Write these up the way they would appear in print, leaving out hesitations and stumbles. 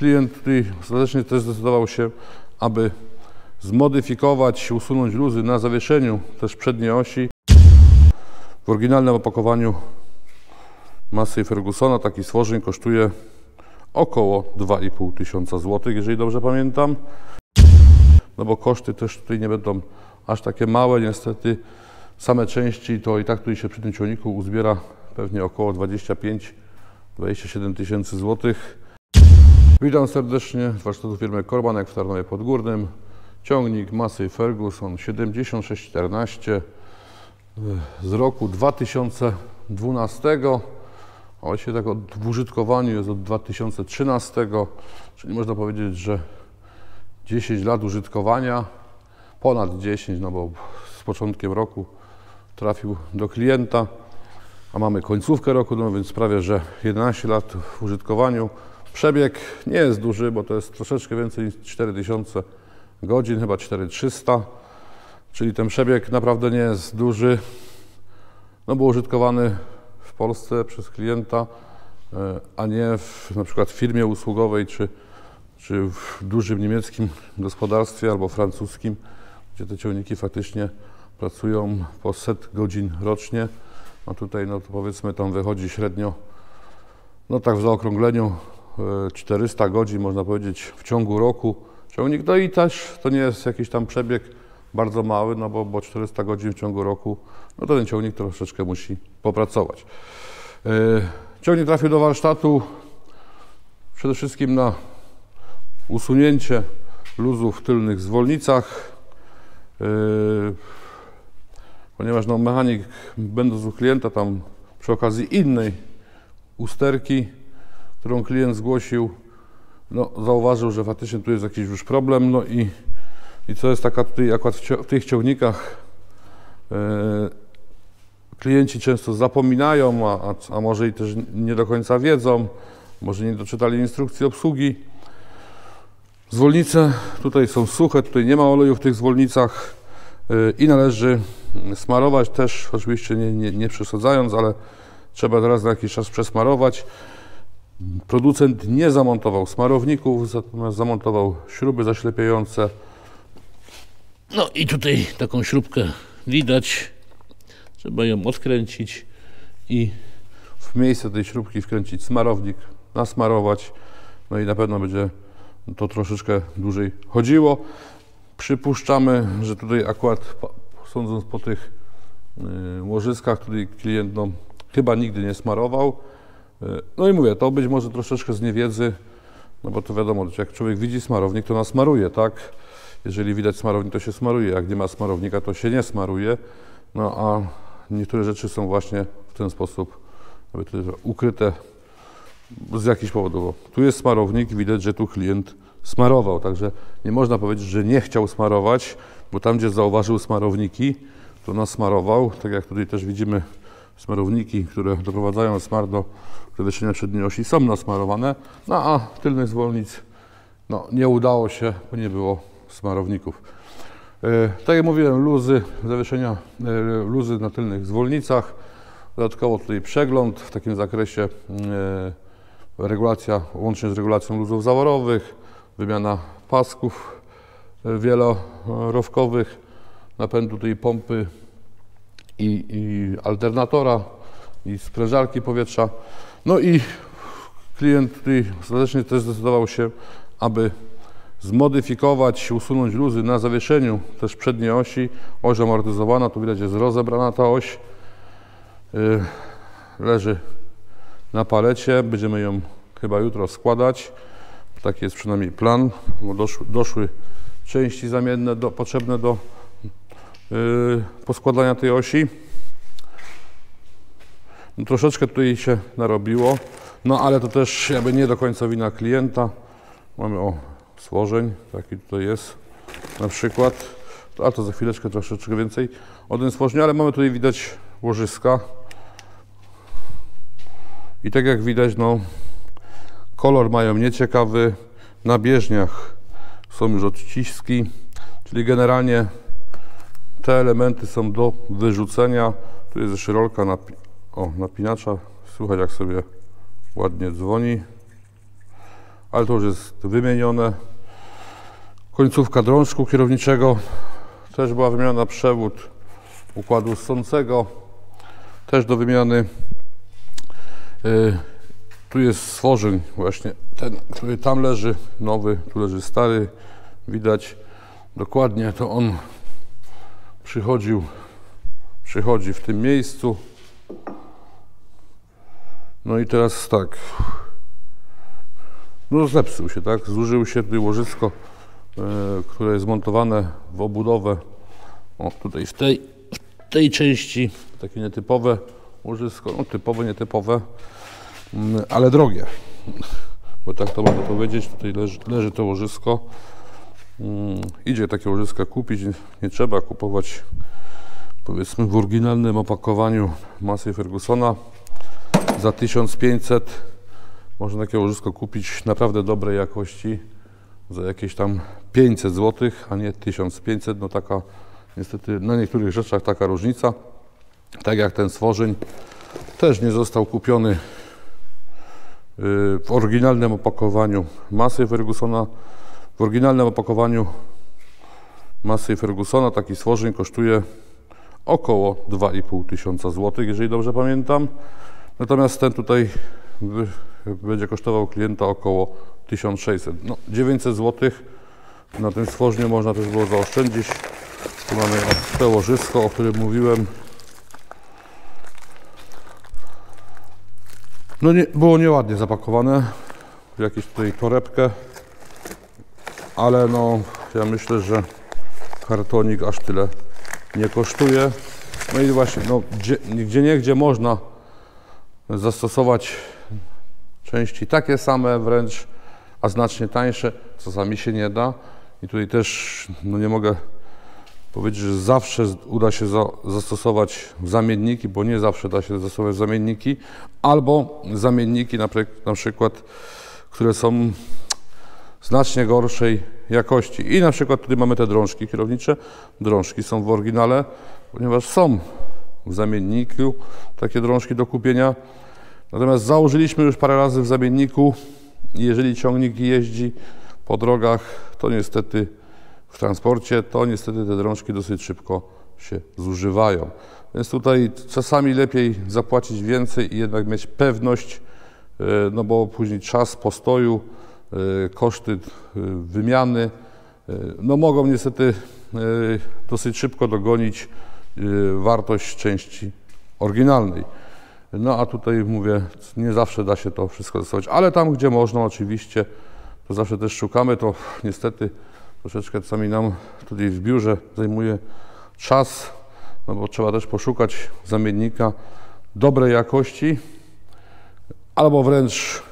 klient tutaj ostatecznie też zdecydował się, aby zmodyfikować, usunąć luzy na zawieszeniu też przedniej osi. W oryginalnym opakowaniu Massey Fergusona taki stworzeń kosztuje około 2500 zł, jeżeli dobrze pamiętam. No bo koszty też tutaj nie będą aż takie małe, niestety same części to i tak tutaj się przy tym ciągniku uzbiera pewnie około 25-27 tysięcy złotych. Witam serdecznie z warsztatu firmy Korbanek w Tarnowie Podgórnym. Ciągnik Massey Ferguson 7614 z roku 2012. A właściwie tak w użytkowaniu jest od 2013, czyli można powiedzieć, że 10 lat użytkowania, ponad 10, no bo z początkiem roku trafił do klienta, a mamy końcówkę roku, no więc prawie, że 11 lat w użytkowaniu. Przebieg nie jest duży, bo to jest troszeczkę więcej niż 4000 godzin, chyba 4300, czyli ten przebieg naprawdę nie jest duży, no bo użytkowany w Polsce przez klienta, a nie w na przykład firmie usługowej, czy w dużym niemieckim gospodarstwie albo francuskim, gdzie te ciągniki faktycznie pracują po 100 godzin rocznie, a tutaj no to powiedzmy tam wychodzi średnio, no tak w zaokrągleniu 400 godzin można powiedzieć w ciągu roku ciągnik, no i też to nie jest jakiś tam przebieg bardzo mały, no bo 400 godzin w ciągu roku, no to ten ciągnik troszeczkę musi popracować. Ciągnik trafił do warsztatu przede wszystkim na usunięcie luzów tylnych w zwolnicach, ponieważ no, mechanik będąc u klienta tam przy okazji innej usterki, którą klient zgłosił, no, zauważył, że faktycznie tu jest jakiś już problem, no i co jest taka tutaj akurat w tych ciągnikach klienci często zapominają, a może i też nie do końca wiedzą, może nie doczytali instrukcji obsługi. Zwolnice tutaj są suche, tutaj nie ma oleju w tych zwolnicach i należy smarować też, oczywiście nie przesadzając, ale trzeba teraz na jakiś czas przesmarować. Producent nie zamontował smarowników, natomiast zamontował śruby zaślepiające. No i tutaj taką śrubkę widać, trzeba ją odkręcić i w miejsce tej śrubki wkręcić smarownik, nasmarować, no i na pewno będzie to troszeczkę dłużej chodziło. Przypuszczamy, że tutaj akurat, sądząc po tych łożyskach, tutaj klient no, chyba nigdy nie smarował. No i mówię, to być może troszeczkę z niewiedzy, no bo to wiadomo, jak człowiek widzi smarownik, to nasmaruje, tak? Jeżeli widać smarownik, to się smaruje, jak nie ma smarownika, to się nie smaruje. No a niektóre rzeczy są właśnie w ten sposób ukryte z jakichś powodów. Bo tu jest smarownik, widać, że tu klient smarował, także nie można powiedzieć, że nie chciał smarować, bo tam, gdzie zauważył smarowniki, to nasmarował, tak jak tutaj też widzimy smarowniki, które doprowadzają smar do zawieszenia przedniej osi, są nasmarowane, no a tylnych zwolnic no, nie udało się, bo nie było smarowników. Tak jak mówiłem, luzy zawieszenia, luzy na tylnych zwolnicach, dodatkowo tutaj przegląd w takim zakresie, regulacja, łącznie z regulacją luzów zaworowych, wymiana pasków wielorowkowych, napędu tej pompy i alternatora i sprężarki powietrza. No i klient tutaj ostatecznie też zdecydował się, aby zmodyfikować, usunąć luzy na zawieszeniu też przedniej osi. Oś amortyzowana, tu widać jest rozebrana ta oś. Leży na palecie, będziemy ją chyba jutro składać. Taki jest przynajmniej plan, bo doszły części zamienne potrzebne do poskładania tej osi. No, troszeczkę tutaj się narobiło, no ale to też jakby nie do końca wina klienta. Mamy stworzeń, taki tutaj jest na przykład, a to za chwileczkę troszeczkę więcej o tym stworzeniu, ale mamy tutaj widać łożyska i tak jak widać, no kolor mają nieciekawy, na bieżniach są już odciski, czyli generalnie te elementy są do wyrzucenia. Tu jest jeszcze rolka napinacza, słychać jak sobie ładnie dzwoni. ale to już jest wymienione. Końcówka drążku kierowniczego też była wymiana, przewód układu ssącego też do wymiany. Tu jest stworzeń właśnie ten, który tam leży, nowy, tu leży stary. Widać dokładnie, to on przychodzi w tym miejscu. No i teraz tak, no zepsuł się, tak, zużył się tutaj łożysko, które jest montowane w obudowę. O, tutaj w tej części takie nietypowe łożysko, no typowe, nietypowe, ale drogie, bo tak to można powiedzieć. Tutaj leży to łożysko. Idzie takie łożyska kupić, nie trzeba kupować, powiedzmy, w oryginalnym opakowaniu Massey Fergusona za 1500 można takie łożysko kupić naprawdę dobrej jakości za jakieś tam 500 zł, a nie 1500. No taka niestety na niektórych rzeczach taka różnica. Tak jak ten stworzeń też nie został kupiony w oryginalnym opakowaniu Massey Fergusona. W oryginalnym opakowaniu Massey Fergusona taki stworzeń kosztuje około 2500 zł, jeżeli dobrze pamiętam. Natomiast ten tutaj będzie kosztował klienta około 1600. No, 900 zł na tym stworzniu można też było zaoszczędzić. Tu mamy to łożysko, o którym mówiłem. No nie, było nieładnie zapakowane w jakąś tutaj torebkę, ale no ja myślę, że kartonik aż tyle nie kosztuje. No i właśnie, no gdzie można zastosować części takie same wręcz, a znacznie tańsze, czasami się nie da. I tutaj też no nie mogę powiedzieć, że zawsze uda się zastosować zamienniki, bo nie zawsze da się zastosować zamienniki, albo zamienniki na przykład, które są znacznie gorszej jakości. I na przykład tutaj mamy te drążki kierownicze. Drążki są w oryginale, ponieważ są w zamienniku takie drążki do kupienia. Natomiast założyliśmy już parę razy w zamienniku i jeżeli ciągnik jeździ po drogach, to niestety w transporcie, to niestety te drążki dosyć szybko się zużywają. Więc tutaj czasami lepiej zapłacić więcej i jednak mieć pewność, no bo później czas postoju, koszty wymiany, no mogą niestety dosyć szybko dogonić wartość części oryginalnej. No a tutaj mówię, nie zawsze da się to wszystko zastosować, ale tam gdzie można oczywiście, to zawsze też szukamy. To niestety troszeczkę czasami nam tutaj w biurze zajmuje czas, no bo trzeba też poszukać zamiennika dobrej jakości albo wręcz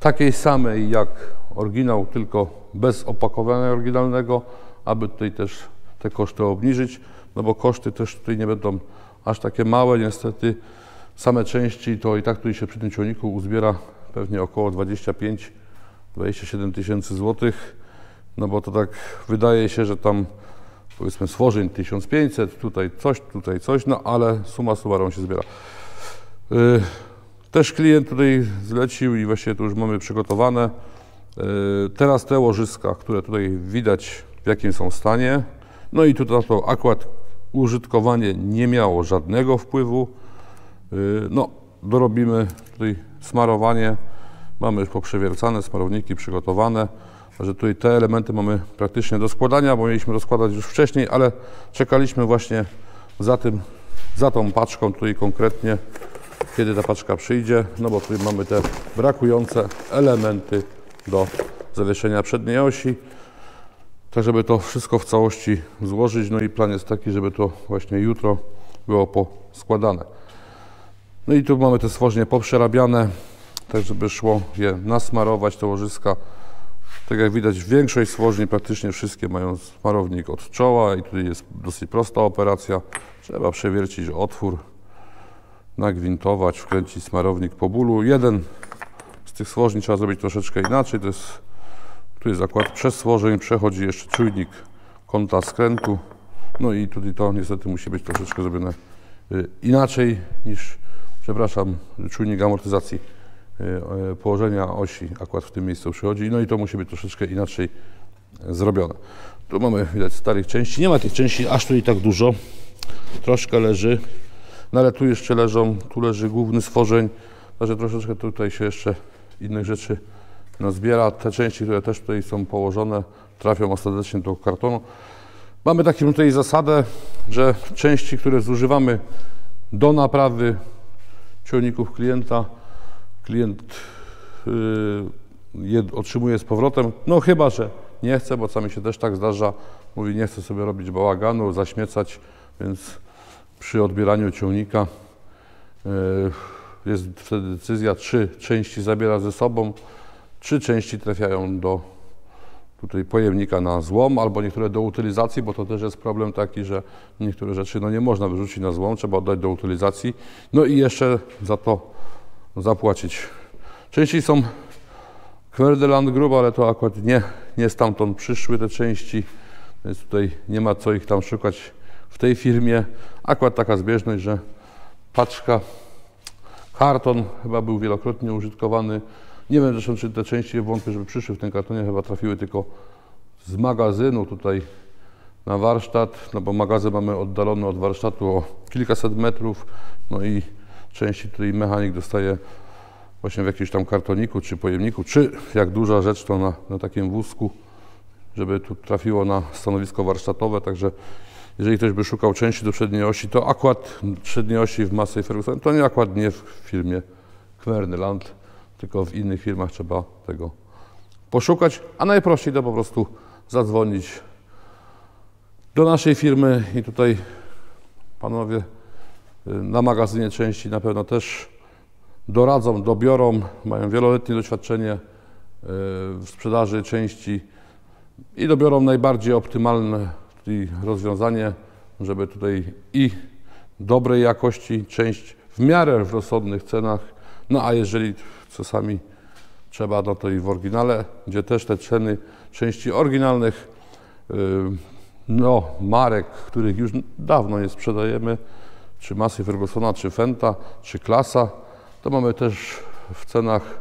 takiej samej jak oryginał, tylko bez opakowania oryginalnego, aby tutaj też te koszty obniżyć, no bo koszty też tutaj nie będą aż takie małe. Niestety same części to i tak tutaj się przy tym ciągniku uzbiera pewnie około 25-27 tysięcy złotych, no bo to tak wydaje się, że tam powiedzmy stworzeń 1500, tutaj coś, no ale suma summarum się zbiera. Też klient tutaj zlecił i właściwie to już mamy przygotowane. Teraz te łożyska, które tutaj widać, w jakim są stanie. No i tutaj to akurat użytkowanie nie miało żadnego wpływu. No, dorobimy tutaj smarowanie. Mamy już poprzewiercane, smarowniki przygotowane. Także tutaj te elementy mamy praktycznie do składania, bo mieliśmy rozkładać już wcześniej, ale czekaliśmy właśnie za tą paczką tutaj konkretnie, kiedy ta paczka przyjdzie, no bo tutaj mamy te brakujące elementy do zawieszenia przedniej osi, tak żeby to wszystko w całości złożyć. No i plan jest taki, żeby to właśnie jutro było poskładane. No i tu mamy te stworzenie poprzerabiane, tak żeby szło je nasmarować, te łożyska. Tak jak widać, większość stworzeń, praktycznie wszystkie, mają smarownik od czoła i tutaj jest dosyć prosta operacja. Trzeba przewiercić otwór, nagwintować, wkręcić smarownik po bólu. Jeden z tych stworzeń trzeba zrobić troszeczkę inaczej. Tu jest zakład przestworzeń, przechodzi jeszcze czujnik kąta skrętu. No i tutaj to niestety musi być troszeczkę zrobione inaczej niż, przepraszam, czujnik amortyzacji położenia osi akurat w tym miejscu przychodzi, no i to musi być troszeczkę inaczej zrobione. Tu mamy, widać, starych części, nie ma tych części aż tu i tak dużo, troszkę leży, no ale tu jeszcze leżą, tu leży główny stworzeń, także troszeczkę tutaj się jeszcze innych rzeczy zbiera. Te części, które też tutaj są położone, trafią ostatecznie do kartonu. Mamy taką tutaj zasadę, że części, które zużywamy do naprawy ciągników klienta, klient je otrzymuje z powrotem, no chyba że nie chce, bo czasami się też tak zdarza, mówi, nie chce sobie robić bałaganu, zaśmiecać, więc przy odbieraniu ciągnika jest wtedy decyzja, czy części zabiera ze sobą, czy części trafiają do tutaj pojemnika na złom, albo niektóre do utylizacji, bo to też jest problem taki, że niektóre rzeczy no nie można wyrzucić na złom, trzeba oddać do utylizacji, no i jeszcze za to zapłacić. Części są Kverneland grubo, ale to akurat nie stamtąd przyszły te części, więc tutaj nie ma co ich tam szukać w tej firmie. Akurat taka zbieżność, że paczka, karton chyba był wielokrotnie użytkowany. Nie wiem zresztą, czy te części, wątpię, żeby przyszły w ten kartonie, chyba trafiły tylko z magazynu tutaj na warsztat, no bo magazyn mamy oddalony od warsztatu o kilkaset metrów, no i części tutaj mechanik dostaje właśnie w jakimś tam kartoniku czy pojemniku, czy jak duża rzecz to na takim wózku, żeby tu trafiło na stanowisko warsztatowe, także jeżeli ktoś by szukał części do przedniej osi, to akurat przedniej osi w Massey Ferguson, to nie akurat nie w firmie Kverneland, tylko w innych firmach trzeba tego poszukać, a najprościej to po prostu zadzwonić do naszej firmy i tutaj panowie na magazynie części na pewno też doradzą, dobiorą, mają wieloletnie doświadczenie w sprzedaży części i dobiorą najbardziej optymalne rozwiązanie, żeby tutaj i dobrej jakości część w miarę w rozsądnych cenach, no a jeżeli czasami trzeba, no to i w oryginale, gdzie też te ceny części oryginalnych no marek, których już dawno nie sprzedajemy, czy Massey Fergusona, czy Fendta, czy Claasa, to mamy też w cenach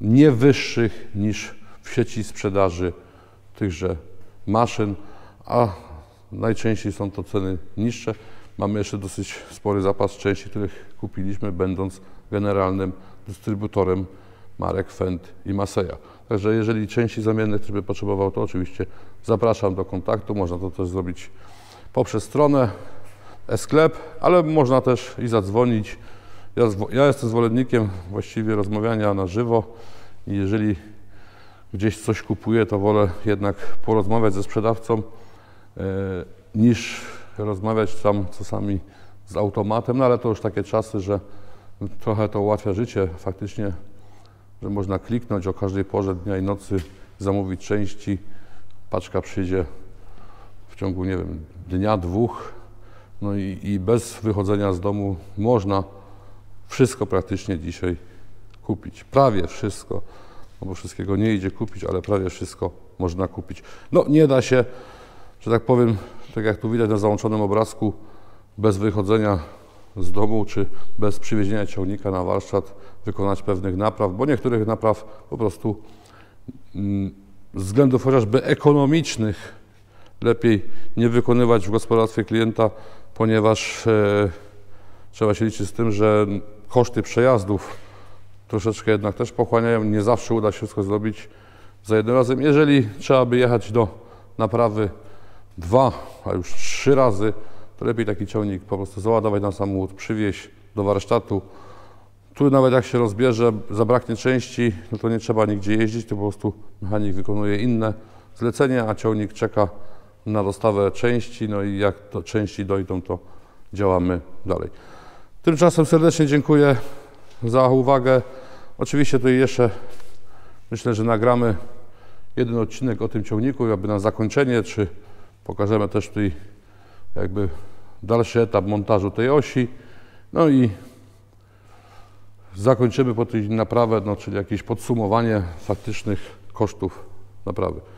nie wyższych niż w sieci sprzedaży tychże maszyn, a najczęściej są to ceny niższe. Mamy jeszcze dosyć spory zapas części, których kupiliśmy, będąc generalnym dystrybutorem marek Fendt i Masseya. Także jeżeli części zamiennych ktoś by potrzebował, to oczywiście zapraszam do kontaktu. Można to też zrobić poprzez stronę, e-sklep, ale można też i zadzwonić. Ja jestem zwolennikiem właściwie rozmawiania na żywo i jeżeli gdzieś coś kupuję, to wolę jednak porozmawiać ze sprzedawcą niż rozmawiać tam czasami z automatem, no ale to już takie czasy, że trochę to ułatwia życie faktycznie, że można kliknąć o każdej porze dnia i nocy, zamówić części, paczka przyjdzie w ciągu, nie wiem, dnia, dwóch, no i bez wychodzenia z domu można wszystko praktycznie dzisiaj kupić, prawie wszystko, no bo wszystkiego nie idzie kupić, ale prawie wszystko można kupić. No nie da się, że tak powiem, tak jak tu widać na załączonym obrazku, bez wychodzenia z domu czy bez przywiezienia ciągnika na warsztat wykonać pewnych napraw, bo niektórych napraw po prostu z względów chociażby ekonomicznych lepiej nie wykonywać w gospodarstwie klienta, ponieważ trzeba się liczyć z tym, że koszty przejazdów troszeczkę jednak też pochłaniają, nie zawsze uda się wszystko zrobić za jednym razem. Jeżeli trzeba by jechać do naprawy dwa, a już trzy razy, to lepiej taki ciągnik po prostu załadować na samochód, przywieźć do warsztatu. Tu nawet jak się rozbierze, zabraknie części, no to nie trzeba nigdzie jeździć, to po prostu mechanik wykonuje inne zlecenie, a ciągnik czeka na dostawę części, no i jak to części dojdą, to działamy dalej. Tymczasem serdecznie dziękuję za uwagę. Oczywiście tutaj jeszcze myślę, że nagramy jeden odcinek o tym ciągniku, jakby na zakończenie, czy pokażemy też tutaj jakby dalszy etap montażu tej osi. No i zakończymy po tej naprawę, no czyli jakieś podsumowanie faktycznych kosztów naprawy.